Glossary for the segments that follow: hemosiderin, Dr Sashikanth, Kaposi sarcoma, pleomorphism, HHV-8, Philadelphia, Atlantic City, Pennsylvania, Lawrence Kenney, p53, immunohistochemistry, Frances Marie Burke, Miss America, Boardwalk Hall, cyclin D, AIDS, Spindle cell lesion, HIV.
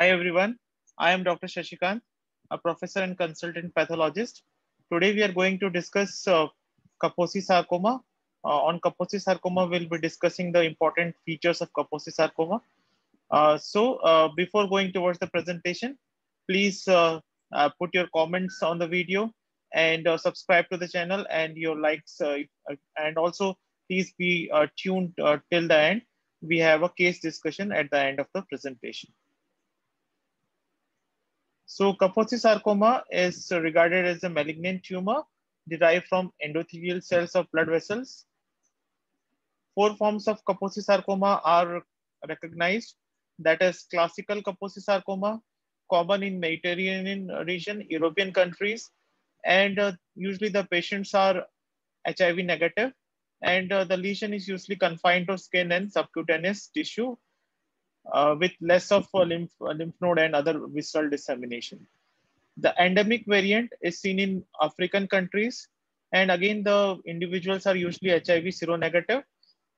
Hi everyone, I am Dr. Sashikanth, a professor and consultant pathologist. Today we are going to discuss Kaposi sarcoma. On Kaposi sarcoma, we'll be discussing the important features of Kaposi sarcoma. Before going towards the presentation, please put your comments on the video and subscribe to the channel and your likes. And also, please be tuned till the end. We have a case discussion at the end of the presentation. So Kaposi sarcoma is regarded as a malignant tumor derived from endothelial cells of blood vessels. Four forms of Kaposi sarcoma are recognized. That is classical Kaposi sarcoma, common in Mediterranean region, European countries, and usually the patients are HIV negative, and the lesion is usually confined to skin and subcutaneous tissue, with less of lymph node and other visceral dissemination. The endemic variant is seen in African countries, and again the individuals are usually HIV seronegative,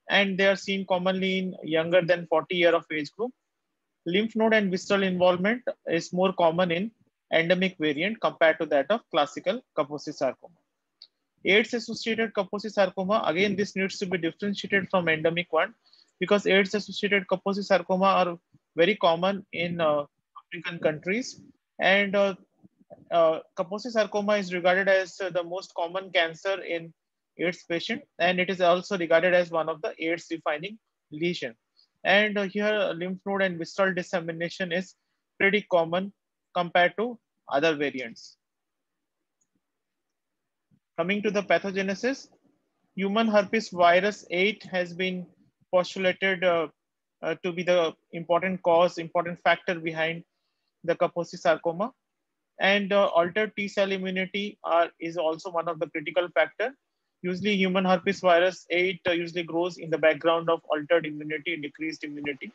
and they are seen commonly in younger than 40 year of age group. Lymph node and visceral involvement is more common in endemic variant compared to that of classical Kaposi sarcoma. AIDS-associated Kaposi sarcoma, again this needs to be differentiated from endemic one, because AIDS-associated Kaposi sarcoma are very common in African countries, and Kaposi sarcoma is regarded as the most common cancer in AIDS patient, and it is also regarded as one of the AIDS defining lesion. And here lymph node and visceral dissemination is pretty common compared to other variants. Coming to the pathogenesis, human herpes virus 8 has been postulated to be the important cause, important factor behind the Kaposi sarcoma, and altered T cell immunity is also one of the critical factor. Usually, human herpes virus 8 usually grows in the background of altered immunity, decreased immunity,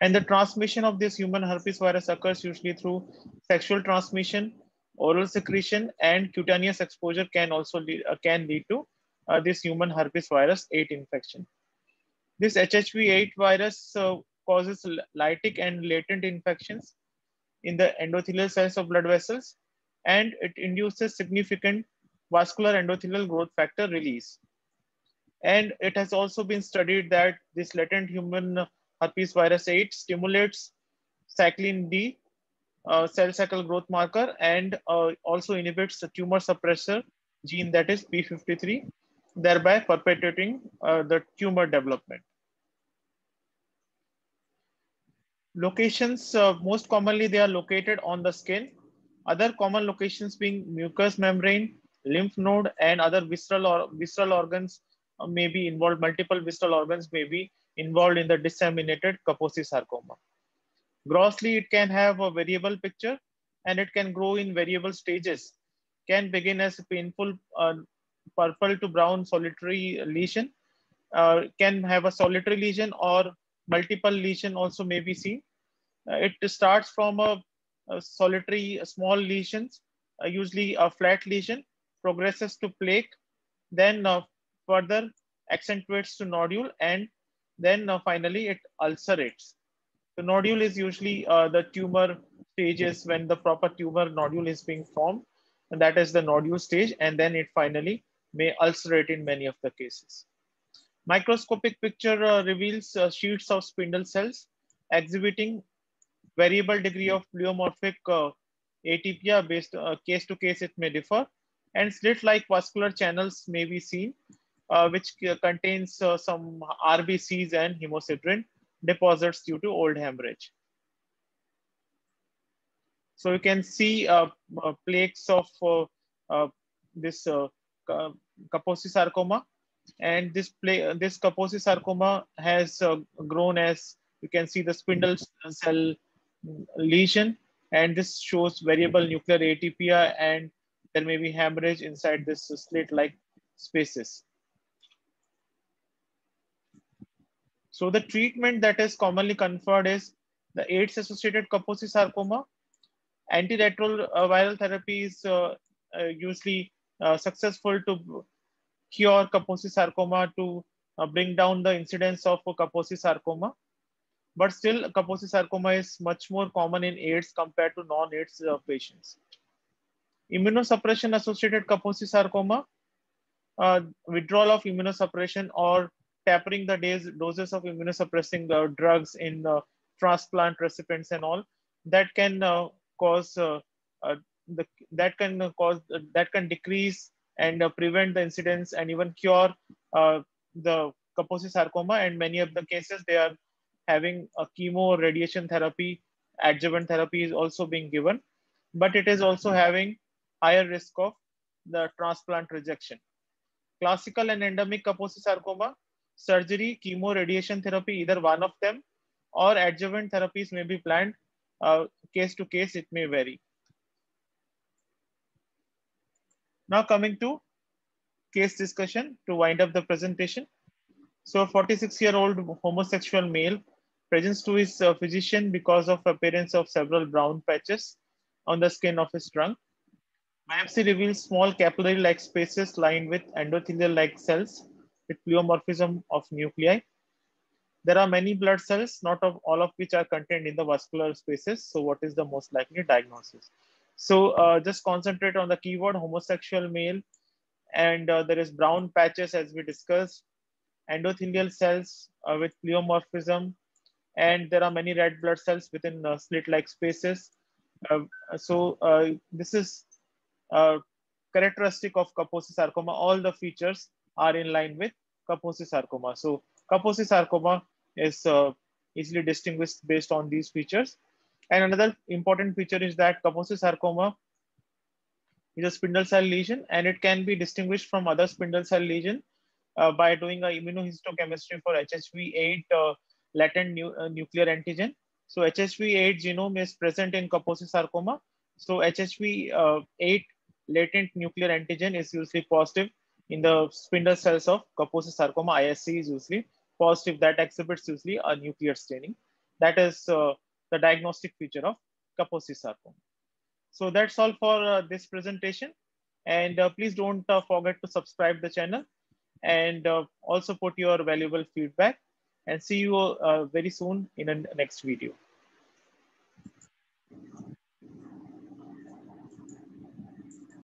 and the transmission of this human herpes virus occurs usually through sexual transmission, oral secretion, and cutaneous exposure can also lead to this human herpes virus 8 infection. This HHV-8 virus causes lytic and latent infections in the endothelial cells of blood vessels, and it induces significant vascular endothelial growth factor release. And it has also been studied that this latent human herpes virus 8 stimulates cyclin D, cell cycle growth marker, and also inhibits the tumor suppressor gene, that is p53, thereby perpetuating the tumor development. Locations, most commonly they are located on the skin. Other common locations being mucous membrane, lymph node, and other visceral organs may be involved. Multiple visceral organs may be involved in the disseminated Kaposi sarcoma. Grossly, it can have a variable picture, and it can grow in variable stages. Can begin as a painful purple to brown solitary lesion, can have a solitary lesion, or multiple lesion also may be seen. It starts from a solitary small lesions, usually a flat lesion, progresses to plaque, then further accentuates to nodule, and then finally it ulcerates. The nodule is usually the tumor stages when the proper tumor nodule is being formed, and that is the nodule stage, and then it finally may ulcerate in many of the cases. Microscopic picture reveals sheets of spindle cells exhibiting variable degree of pleomorphic atypia, based case to case it may differ, and slit-like vascular channels may be seen, which contains some RBCs and hemosiderin deposits due to old hemorrhage. So you can see plaques of this Kaposi sarcoma, and this Kaposi sarcoma has grown as you can see the spindle cell lesion, and this shows variable nuclear atypia, and there may be hemorrhage inside this slit-like spaces. So the treatment that is commonly conferred is the AIDS-associated Kaposi sarcoma. Antiretroviral therapy is usually successful to cure Kaposi sarcoma, to bring down the incidence of Kaposi sarcoma. But still, Kaposi sarcoma is much more common in AIDS compared to non-AIDS patients. Immunosuppression-associated Kaposi sarcoma, withdrawal of immunosuppression or tapering the doses of immunosuppressing drugs in transplant recipients and all, that can decrease and prevent the incidence and even cure the Kaposi sarcoma. And many of the cases, they are having a chemo, radiation therapy, adjuvant therapy is also being given, but it is also having higher risk of the transplant rejection. Classical and endemic Kaposi sarcoma, surgery, chemo, radiation therapy, either one of them or adjuvant therapies may be planned. Case to case, it may vary. Now coming to case discussion to wind up the presentation. So, 46-year-old homosexual male presents to his physician because of appearance of several brown patches on the skin of his trunk. Biopsy reveals small capillary-like spaces lined with endothelial-like cells with pleomorphism of nuclei. There are many blood cells, not of all of which are contained in the vascular spaces. So what is the most likely diagnosis? So just concentrate on the keyword homosexual male, and there is brown patches as we discussed, endothelial cells with pleomorphism, and there are many red blood cells within slit-like spaces. This is characteristic of Kaposi sarcoma. All the features are in line with Kaposi sarcoma. So Kaposi sarcoma is easily distinguished based on these features. And another important feature is that Kaposi sarcoma is a spindle cell lesion, and it can be distinguished from other spindle cell lesion by doing an immunohistochemistry for HHV-8 latent nuclear antigen. So HHV-8 genome is present in Kaposi sarcoma. So HHV-8 latent nuclear antigen is usually positive in the spindle cells of Kaposi sarcoma. ISC is usually positive, that exhibits usually a nuclear staining. That is the diagnostic feature of Kaposi sarcoma. So that's all for this presentation. And please don't forget to subscribe the channel, and also put your valuable feedback, and see you very soon in the next video.